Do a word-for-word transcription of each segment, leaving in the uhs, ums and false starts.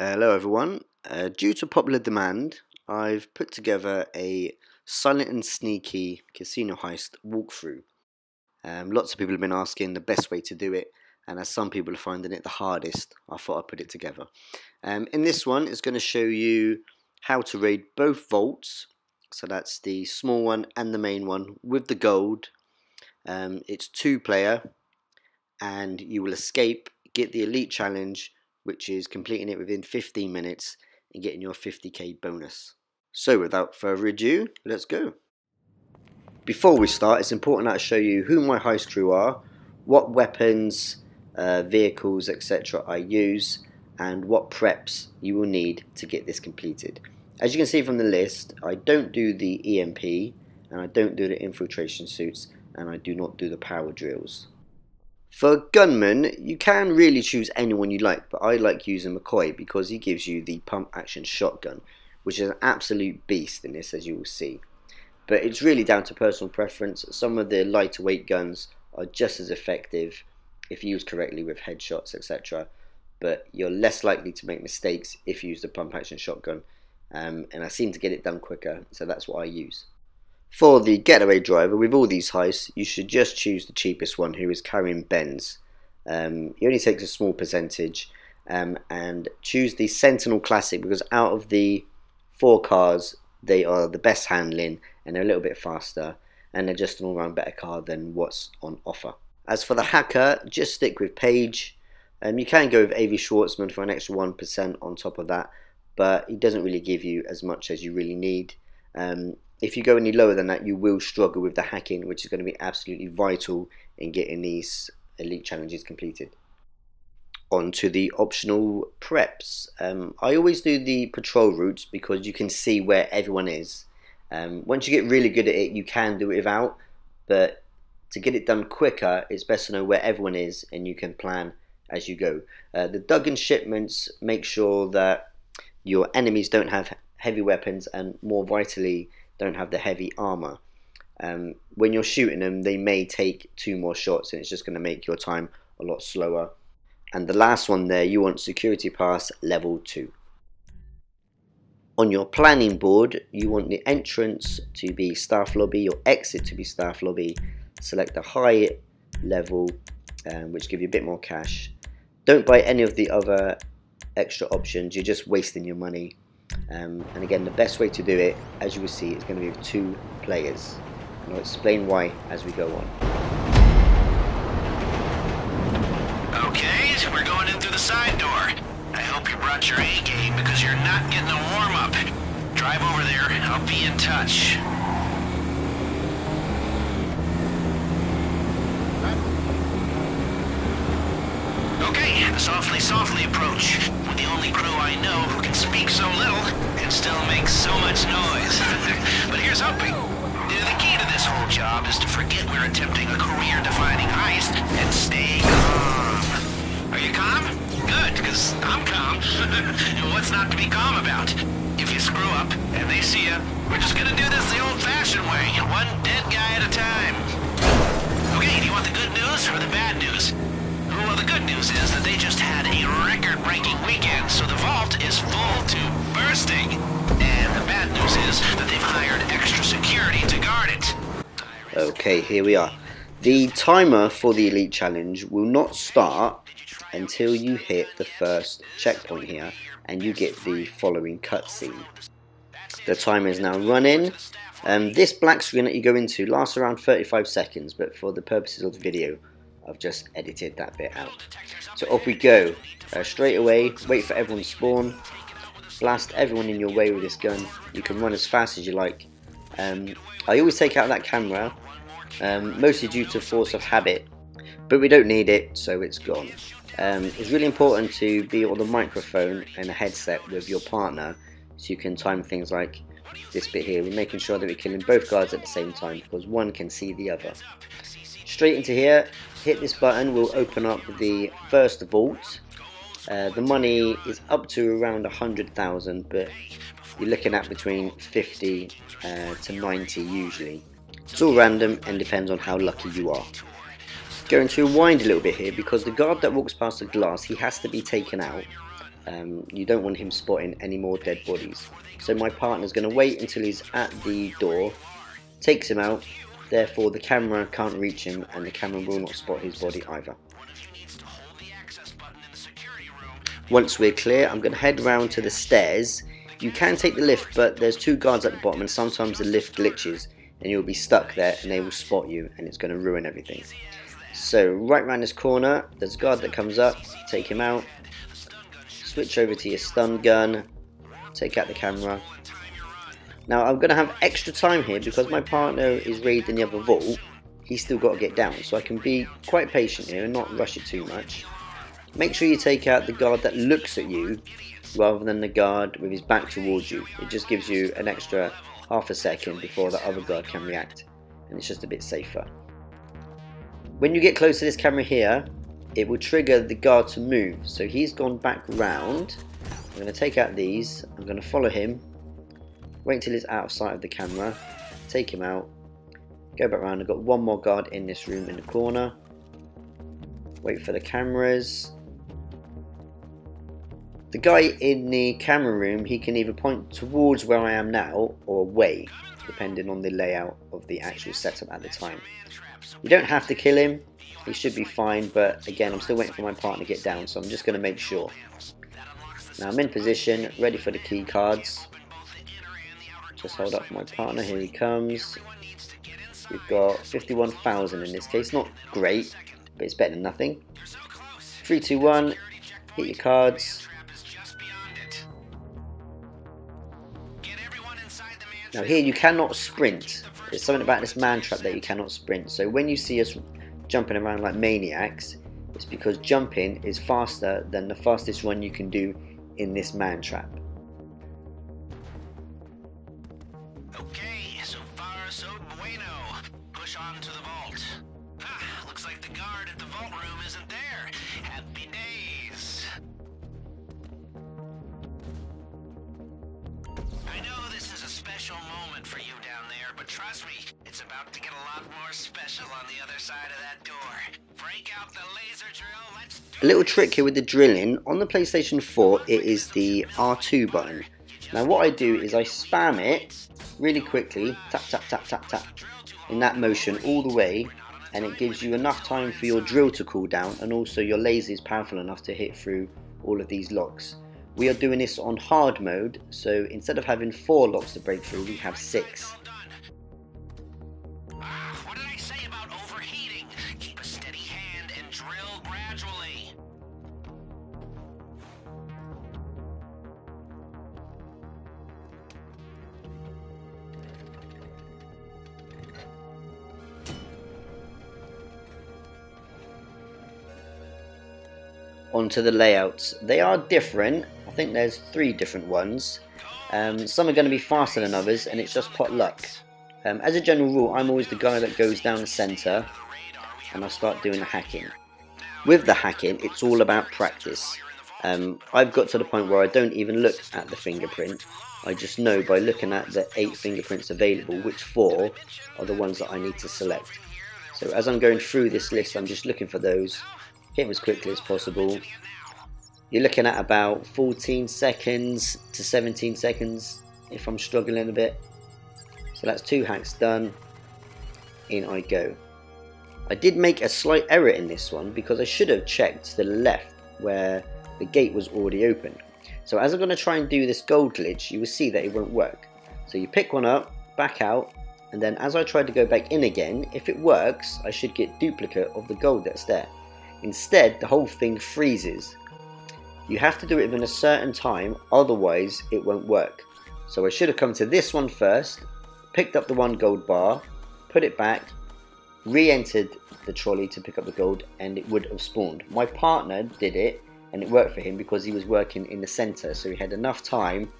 Hello everyone, uh, due to popular demand I've put together a silent and sneaky casino heist walkthrough. Um, lots of people have been asking the best way to do it, and as some people are finding it the hardest, I thought I'd put it together. Um, in this one it's going to show you how to raid both vaults, so that's the small one and the main one with the gold. Um, it's two player and you will escape, get the elite challenge, which is completing it within fifteen minutes and getting your fifty K bonus. So without further ado, let's go. Before we start, it's important that I show you who my heist crew are, what weapons, uh, vehicles, et cetera I use, and what preps you will need to get this completed. As you can see from the list, I don't do the E M P, and I don't do the infiltration suits, and I do not do the power drills. For gunmen, you can really choose anyone you like, but I like using McCoy because he gives you the pump action shotgun, which is an absolute beast in this, as you will see. But it's really down to personal preference. Some of the lighter weight guns are just as effective if used correctly with headshots, et cetera. But you're less likely to make mistakes if you use the pump action shotgun, um, and I seem to get it done quicker, so that's what I use. For the getaway driver, with all these heists, you should just choose the cheapest one, who is Karim Benz. Um, he only takes a small percentage, um, and choose the Sentinel Classic because out of the four cars, they are the best handling and they're a little bit faster, and they're just an all-round better car than what's on offer. As for the hacker, just stick with Page. Um, you can go with A V Schwartzman for an extra one percent on top of that, but he doesn't really give you as much as you really need. Um, If you go any lower than that, you will struggle with the hacking, which is going to be absolutely vital in getting these elite challenges completed. On to the optional preps. Um, I always do the patrol routes because you can see where everyone is. Um, once you get really good at it, you can do it without, but to get it done quicker, it's best to know where everyone is and you can plan as you go. Uh, the dug-in shipments make sure that your enemies don't have heavy weapons, and more vitally, don't have the heavy armor. Um, when you're shooting them, they may take two more shots, and it's just going to make your time a lot slower. And the last one there, you want security pass level two. On your planning board, you want the entrance to be staff lobby, your exit to be staff lobby. Select the high level, um, which give you a bit more cash. Don't buy any of the other extra options, you're just wasting your money. Um, and again, the best way to do it, as you will see, is going to be with two players, and I'll explain why as we go on. Okay, so we're going in through the side door. I hope you brought your A game because you're not getting a warm up. Drive over there, and I'll be in touch. Okay, softly, softly approach. The only crew I know who can speak so little and still make so much noise. But here's hoping. The key to this whole job is to forget we're attempting a career-defining heist and stay calm. Are you calm? Good, because I'm calm. What's not to be calm about? If you screw up and they see you, we're just gonna do this the old-fashioned way, one dead guy at a time. Okay, do you want the good news or the bad news? Well, the good news is that they just had a record-breaking weekend, so the vault is full to bursting. And the bad news is that they've hired extra security to guard it. Okay, here we are. The timer for the Elite Challenge will not start until you hit the first checkpoint here, and you get the following cutscene. The timer is now running. Um, this black screen that you go into lasts around thirty-five seconds, but for the purposes of the video, I've just edited that bit out. So off we go, uh, straight away, wait for everyone to spawn, blast everyone in your way with this gun. You can run as fast as you like. Um, I always take out that camera, um, mostly due to force of habit, but we don't need it, so it's gone. Um, it's really important to be on the microphone and a headset with your partner, so you can time things like this bit here. We're making sure that we're killing both guards at the same time, because one can see the other. Straight into here, hit this button, will open up the first vault. Uh, the money is up to around a hundred thousand, but you're looking at between fifty uh, to ninety usually. It's all random and depends on how lucky you are. Going to rewind a little bit here because the guard that walks past the glass, he has to be taken out. Um, you don't want him spotting any more dead bodies. So my partner's going to wait until he's at the door, takes him out, therefore the camera can't reach him and the camera will not spot his body either. Once we're clear, I'm going to head round to the stairs. You can take the lift, but there's two guards at the bottom and sometimes the lift glitches and you'll be stuck there and they will spot you and it's going to ruin everything. So right round this corner, there's a guard that comes up, take him out, switch over to your stun gun, take out the camera. Now I'm going to have extra time here because my partner is raiding the other vault, he's still got to get down, so I can be quite patient here and not rush it too much. Make sure you take out the guard that looks at you rather than the guard with his back towards you. It just gives you an extra half a second before the other guard can react and it's just a bit safer. When you get close to this camera here, it will trigger the guard to move. So he's gone back round. I'm going to take out these. I'm going to follow him. Wait until he's out of sight of the camera. Take him out. Go back round. I've got one more guard in this room in the corner. Wait for the cameras. The guy in the camera room, he can either point towards where I am now or away, depending on the layout of the actual setup at the time. You don't have to kill him, he should be fine, but again I'm still waiting for my partner to get down, so I'm just going to make sure. Now I'm in position, ready for the key cards. Just hold up for my partner, here he comes. We've got fifty-one thousand in this case, not great, but it's better than nothing. three, two, one, hit your cards. Now here you cannot sprint, there's something about this man trap that you cannot sprint, so when you see us jumping around like maniacs, it's because jumping is faster than the fastest run you can do in this man trap. Okay, so far so bueno, push on to the vault. Ah, looks like the guard at the vault room isn't there, happy days. I know this is a special moment for you down there, but trust me, it's about to get a lot more special on the other side of that door. Break out the laser drill, let's do it. A little trick here with the drilling. On the PlayStation four, it is the R two button. Now what I do is I spam it really quickly, tap, tap, tap, tap, tap, in that motion all the way, and it gives you enough time for your drill to cool down, and also your laser is powerful enough to hit through all of these locks. We are doing this on hard mode, so instead of having four locks to break through, we have six. What did I say about overheating? Keep a steady hand and drill gradually. Onto the layouts. They are different. I think there's three different ones. Um, some are going to be faster than others and it's just pot luck. Um, as a general rule, I'm always the guy that goes down the centre and I start doing the hacking. With the hacking, it's all about practice. Um, I've got to the point where I don't even look at the fingerprint. I just know by looking at the eight fingerprints available which four are the ones that I need to select. So as I'm going through this list, I'm just looking for those. Hit them as quickly as possible. You're looking at about fourteen seconds to seventeen seconds if I'm struggling a bit. So that's two hacks done. In I go. I did make a slight error in this one because I should have checked to the left where the gate was already open. So as I'm going to try and do this gold glitch, you will see that it won't work. So you pick one up, back out, and then as I try to go back in again, if it works, I should get duplicate of the gold that's there. Instead, the whole thing freezes. You have to do it within a certain time, otherwise it won't work. So I should have come to this one first, picked up the one gold bar, put it back, re-entered the trolley to pick up the gold, and it would have spawned. My partner did it, and it worked for him because he was working in the centre, so he had enough time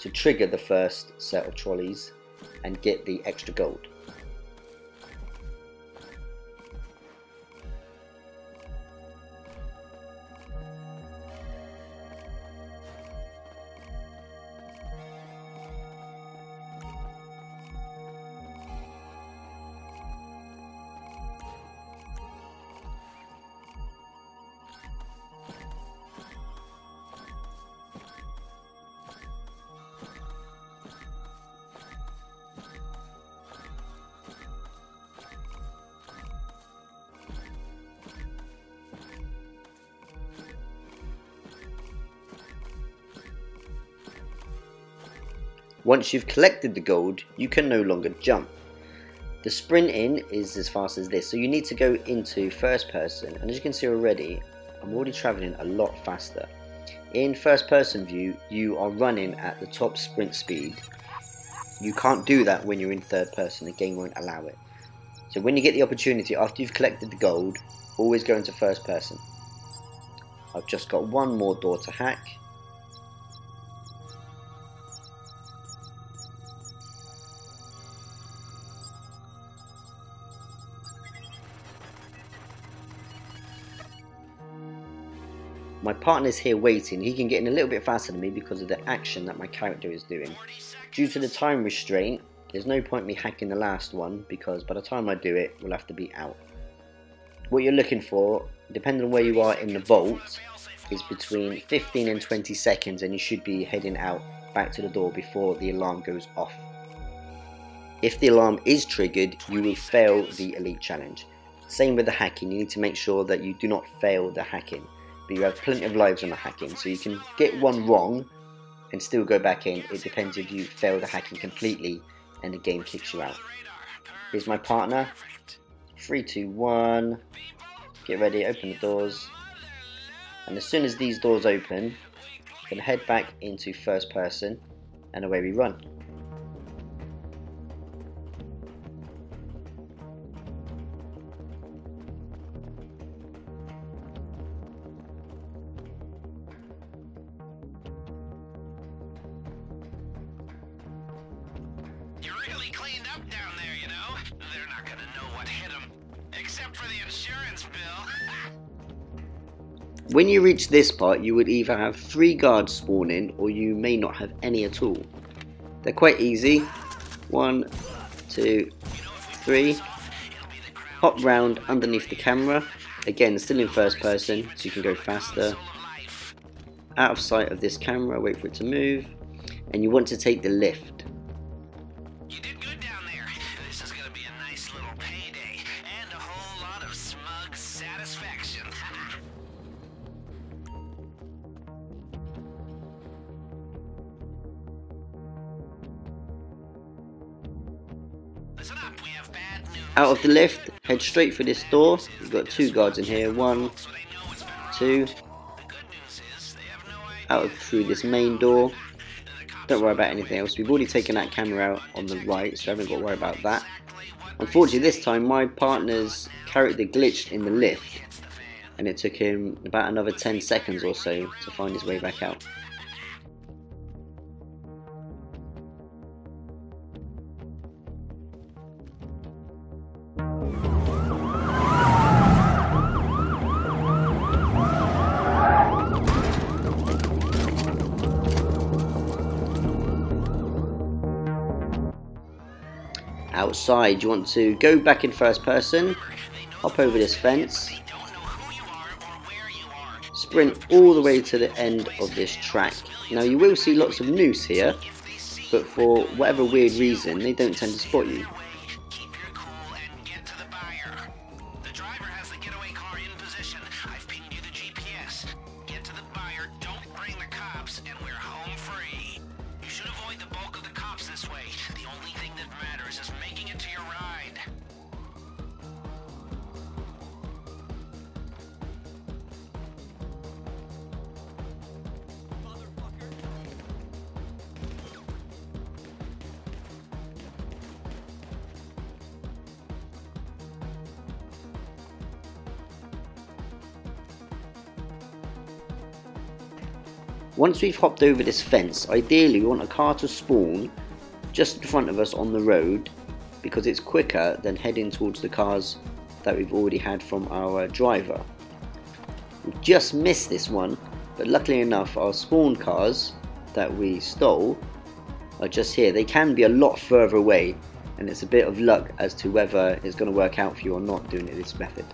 to trigger the first set of trolleys and get the extra gold. Once you've collected the gold, you can no longer jump. The sprint in is as fast as this, so you need to go into first person, and as you can see already, I'm already travelling a lot faster. In first person view, you are running at the top sprint speed. You can't do that when you're in third person, the game won't allow it. So when you get the opportunity, after you've collected the gold, always go into first person. I've just got one more door to hack. My partner's here waiting, he can get in a little bit faster than me because of the action that my character is doing. Due to the time restraint, there's no point me hacking the last one because by the time I do it, we'll have to be out. What you're looking for, depending on where you are in the vault, is between fifteen and twenty seconds, and you should be heading out back to the door before the alarm goes off. If the alarm is triggered, you will fail the elite challenge. Same with the hacking, you need to make sure that you do not fail the hacking. But you have plenty of lives on the hacking, so you can get one wrong and still go back in. It depends if you fail the hacking completely and the game kicks you out. Here's my partner. three, two, one. Get ready, open the doors. And as soon as these doors open, you can head back into first person and away we run. Cleaned up down there, you know. They're not gonna know what hit them, except for the insurance bill. When you reach this part, you would either have three guards spawn in, or you may not have any at all. They're quite easy. One, two, three. Hop round underneath the camera. Again, still in first person, so you can go faster. Out of sight of this camera, wait for it to move, and you want to take the lift. Out of the lift, head straight for this door. We've got two guards in here. One, two. Out through this main door. Don't worry about anything else. We've already taken that camera out on the right, so I haven't got to worry about that. Unfortunately, this time my partner's character glitched in the lift, and it took him about another ten seconds or so to find his way back out. Outside, you want to go back in first person, hop over this fence, sprint all the way to the end of this track. Now you will see lots of noose here, but for whatever weird reason they don't tend to spot you. Once we've hopped over this fence, ideally we want a car to spawn just in front of us on the road because it's quicker than heading towards the cars that we've already had from our driver. We've just missed this one, but luckily enough our spawn cars that we stole are just here. They can be a lot further away, and it's a bit of luck as to whether it's going to work out for you or not doing it this method.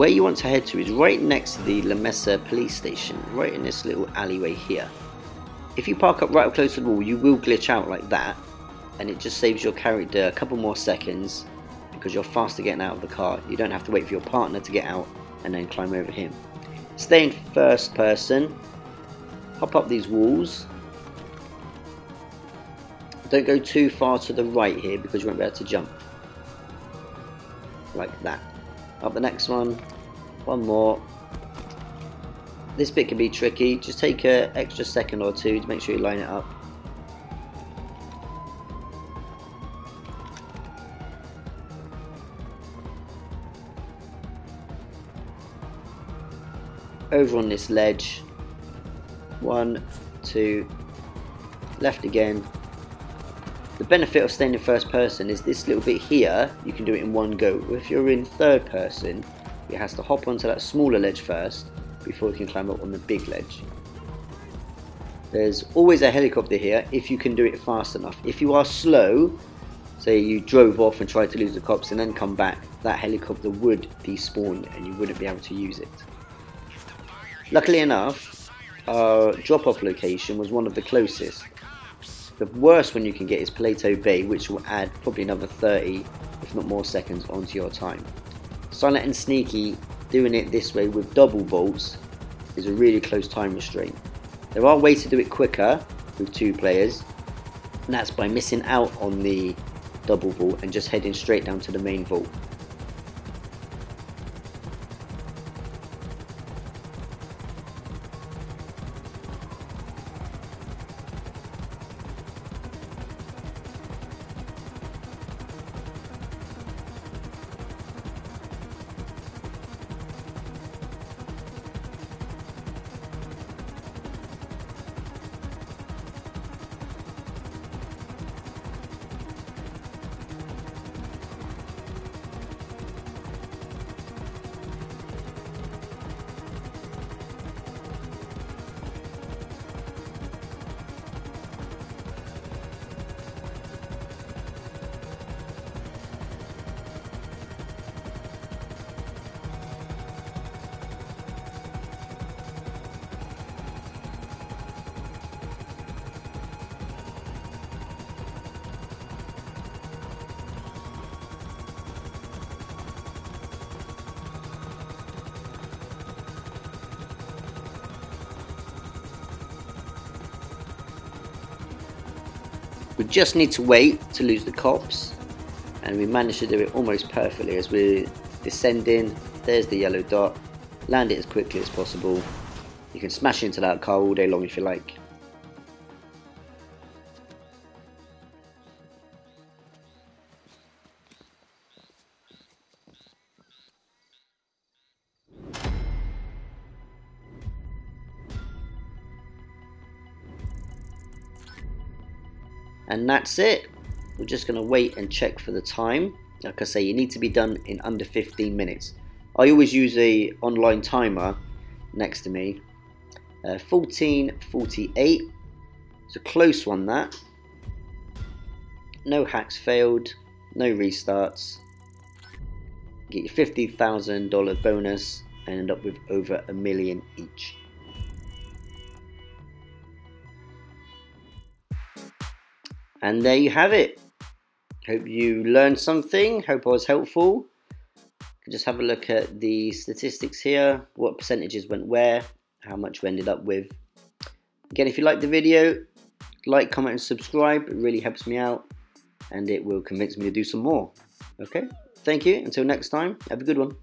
Where you want to head to is right next to the La Mesa police station, right in this little alleyway here. If you park up right up close to the wall, you will glitch out like that, and it just saves your character a couple more seconds because you're faster getting out of the car. You don't have to wait for your partner to get out and then climb over him. Stay in first person, hop up these walls. Don't go too far to the right here because you won't be able to jump. Like that. Up the next one, one more. This bit can be tricky, just take an extra second or two to make sure you line it up. Over on this ledge, one, two, left again. The benefit of staying in first person is this little bit here, you can do it in one go. If you're in third person, it has to hop onto that smaller ledge first before you can climb up on the big ledge. There's always a helicopter here if you can do it fast enough. If you are slow, say you drove off and tried to lose the cops and then come back, that helicopter would be spawned and you wouldn't be able to use it. Luckily enough, our drop-off location was one of the closest. The worst one you can get is Paleto Bay, which will add probably another thirty, if not more, seconds onto your time. Silent and sneaky, doing it this way with double bolts is a really close time restraint. There are ways to do it quicker with two players, and that's by missing out on the double vault and just heading straight down to the main vault. We just need to wait to lose the cops, and we managed to do it almost perfectly as we're descending. There's the yellow dot, land it as quickly as possible. You can smash into that car all day long if you like. And that's it. We're just going to wait and check for the time. Like I say, you need to be done in under fifteen minutes. I always use a online timer next to me. Uh, fourteen forty-eight. It's a close one, that. No hacks failed. No restarts. Get your fifty thousand dollar bonus and end up with over a million each. And there you have it. Hope you learned something. Hope I was helpful. Just have a look at the statistics here. What percentages went where. How much we ended up with. Again, if you liked the video, like, comment and subscribe. It really helps me out. And it will convince me to do some more. Okay. Thank you. Until next time. Have a good one.